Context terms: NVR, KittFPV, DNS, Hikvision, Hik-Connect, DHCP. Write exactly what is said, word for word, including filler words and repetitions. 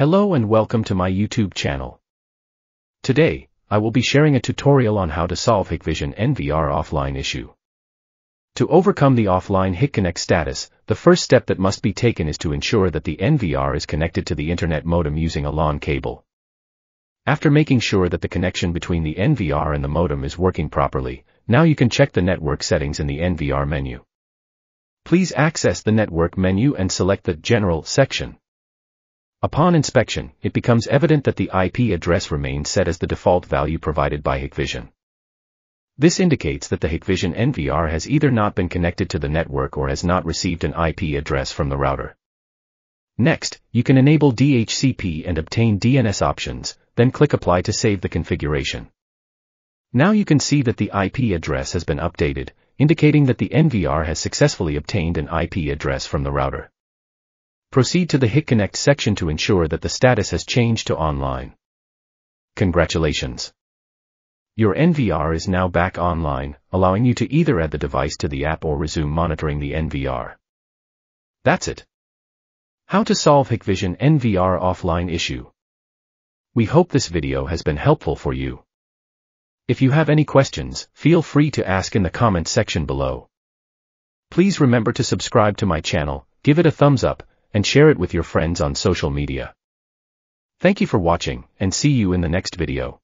Hello and welcome to my YouTube channel. Today, I will be sharing a tutorial on how to solve Hikvision N V R offline issue. To overcome the offline Hik-Connect status, the first step that must be taken is to ensure that the N V R is connected to the internet modem using a LAN cable. After making sure that the connection between the N V R and the modem is working properly, now you can check the network settings in the N V R menu. Please access the network menu and select the General section. Upon inspection, it becomes evident that the I P address remains set as the default value provided by Hikvision. This indicates that the Hikvision N V R has either not been connected to the network or has not received an I P address from the router. Next, you can enable D H C P and obtain D N S options, then click Apply to save the configuration. Now you can see that the I P address has been updated, indicating that the N V R has successfully obtained an I P address from the router. Proceed to the Hik-Connect section to ensure that the status has changed to online. Congratulations! Your N V R is now back online, allowing you to either add the device to the app or resume monitoring the N V R. That's it. How to solve Hikvision N V R offline issue. We hope this video has been helpful for you. If you have any questions, feel free to ask in the comment section below. Please remember to subscribe to my channel, give it a thumbs up, and share it with your friends on social media. Thank you for watching, and see you in the next video.